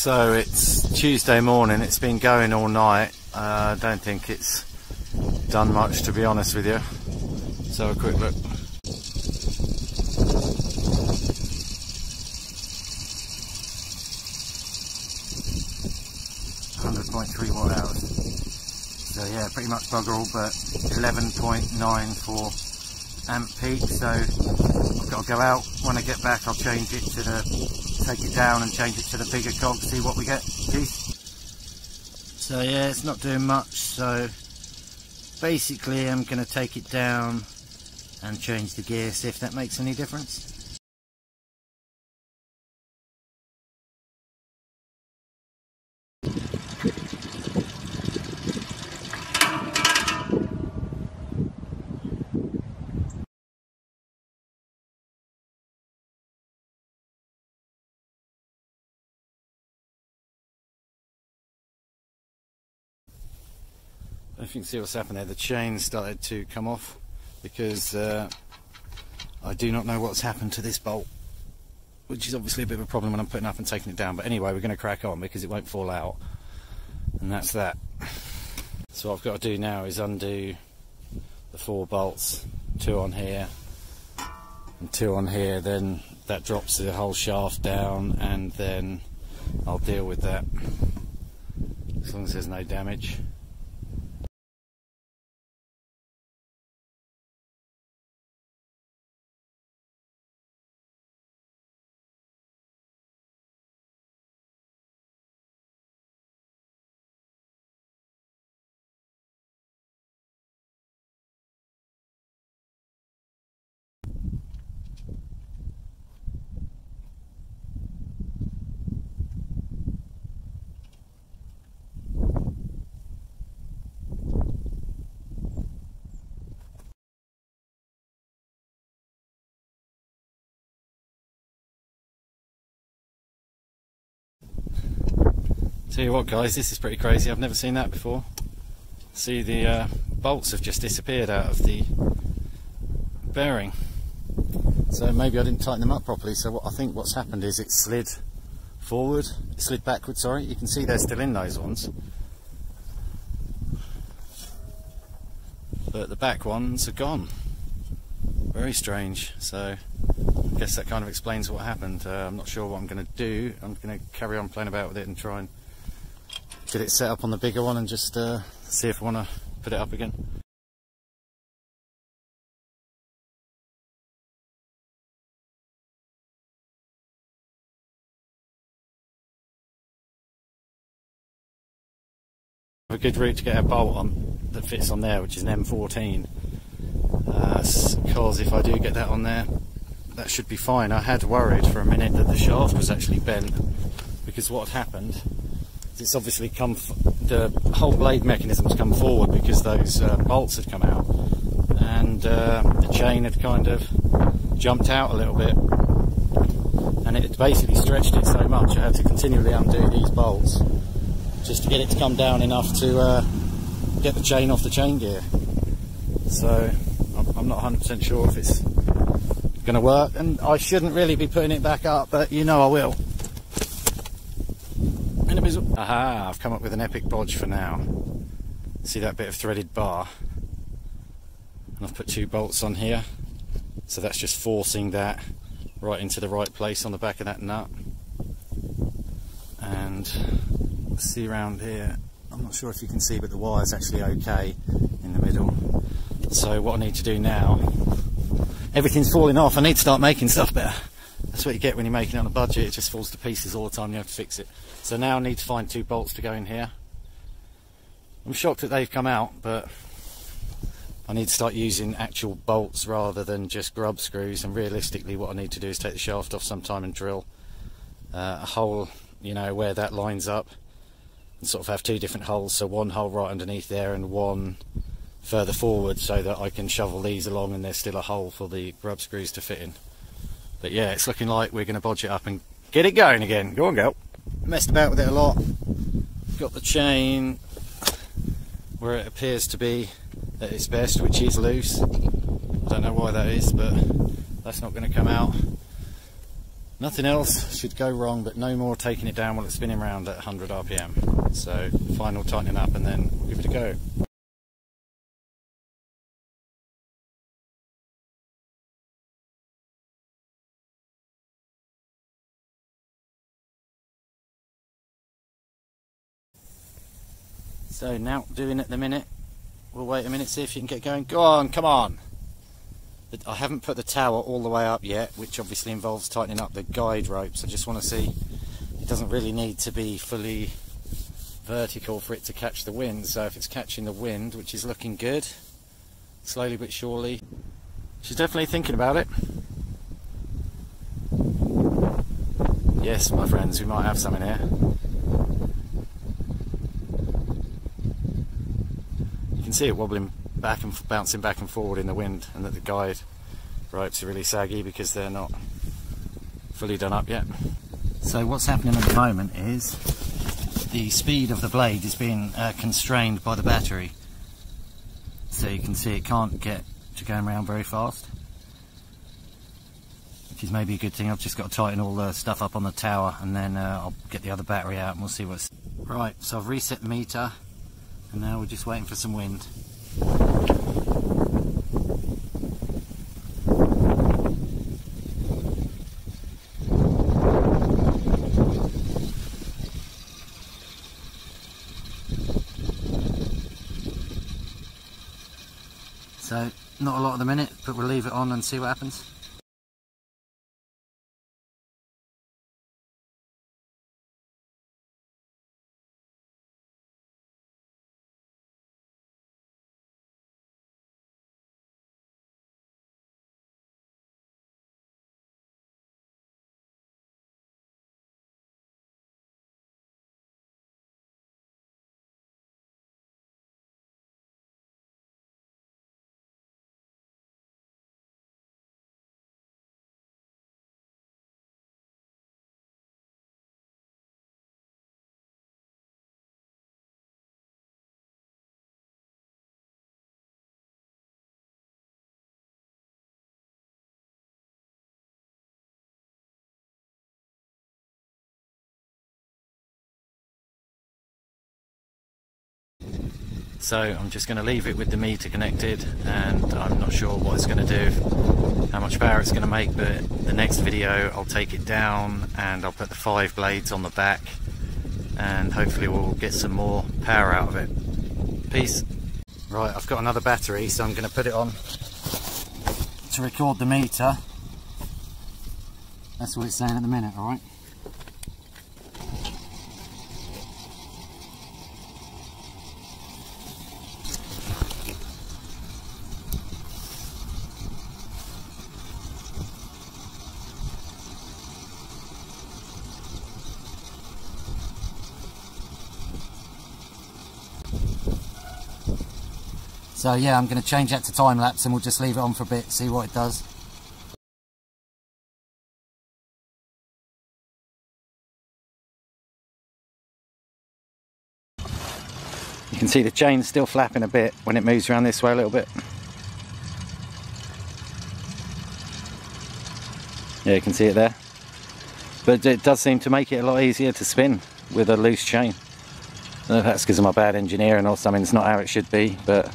So it's Tuesday morning, it's been going all night. I don't think it's done much, to be honest with you. Let's have a quick look. .3 watt hours. So yeah, pretty much bugger all, but 11.94 amp peak. So I've got to go out. When I get back, I'll change it to the, take it down and change it to the bigger cog, see what we get. Peace. So yeah, it's not doing much. So basically, I'm going to take it down and change the gear, see if that makes any difference. If you can see what's happened there, the chain started to come off because I do not know what's happened to this bolt, which is obviously a bit of a problem when I'm putting up and taking it down. But anyway, we're going to crack on because it won't fall out, and that's that. So what I've got to do now is undo the 4 bolts, 2 on here and 2 on here, then that drops the whole shaft down, and then I'll deal with that as long as there's no damage. Tell you what guys, this is pretty crazy, I've never seen that before. See, the bolts have just disappeared out of the bearing. So maybe I didn't tighten them up properly, so what I think what's happened is it slid forward, slid backward, sorry. You can see they're still in those ones. But the back ones are gone. Very strange, so I guess that kind of explains what happened. I'm not sure what I'm going to do. I'm going to carry on playing about with it and try and get it set up on the bigger one and just see if I want to put it up again. A good route to get a bolt on that fits on there, which is an M14, because if I do get that on there, that should be fine. I had worried for a minute that the shaft was actually bent, because what had happened, it's obviously come, the whole blade mechanism's come forward because those bolts had come out, and the chain had kind of jumped out a little bit, and it had basically stretched it so much I had to continually undo these bolts just to get it to come down enough to get the chain off the chain gear. So I'm not 100% sure if it's going to work, and I shouldn't really be putting it back up, but you know I will. Aha, I've come up with an epic bodge for now. See that bit of threaded bar? And I've put 2 bolts on here. So that's just forcing that right into the right place on the back of that nut. And let's see around here. I'm not sure if you can see, but the wire's actually okay in the middle. So what I need to do now, everything's falling off. I need to start making stuff better. That's what you get when you're making it on a budget, it just falls to pieces all the time, you have to fix it. So now I need to find 2 bolts to go in here. I'm shocked that they've come out, but I need to start using actual bolts rather than just grub screws, and realistically what I need to do is take the shaft off sometime and drill a hole, you know, where that lines up, and sort of have 2 different holes, so 1 hole right underneath there and 1 further forward, so that I can shovel these along and there's still a hole for the grub screws to fit in. But yeah, it's looking like we're going to bodge it up and get it going again. Go on, girl. Messed about with it a lot. Got the chain where it appears to be at its best, which is loose. I don't know why that is, but that's not going to come out. Nothing else should go wrong, but no more taking it down while it's spinning around at 100 RPM. So final tightening up and then give it a go. So now doing at the minute, we'll wait a minute, see if you can get going. Go on, come on! But I haven't put the tower all the way up yet, which obviously involves tightening up the guide ropes. I just want to see, it doesn't really need to be fully vertical for it to catch the wind, so if it's catching the wind, which is looking good, slowly but surely. She's definitely thinking about it. Yes, my friends, we might have some in here. You can see it wobbling back and bouncing back and forward in the wind, and that the guide ropes are really saggy because they're not fully done up yet. So what's happening at the moment is the speed of the blade is being constrained by the battery, so you can see it can't get to going around very fast, which is maybe a good thing. I've just got to tighten all the stuff up on the tower, and then I'll get the other battery out and we'll see what's right. So I've reset the meter and now we're just waiting for some wind. So, not a lot at the minute, but we'll leave it on and see what happens. So I'm just going to leave it with the meter connected, and I'm not sure what it's going to do, how much power it's going to make, but the next video I'll take it down and I'll put the 5 blades on the back and hopefully we'll get some more power out of it. Peace. Right, I've got another battery, so I'm going to put it on to record the meter. That's what it's saying at the minute, alright? So yeah, I'm going to change that to time-lapse and we'll just leave it on for a bit, see what it does. You can see the chain's still flapping a bit when it moves around this way a little bit. Yeah, you can see it there. But it does seem to make it a lot easier to spin with a loose chain. I don't know if that's because I'm a bad engineer and or something, it's not how it should be, but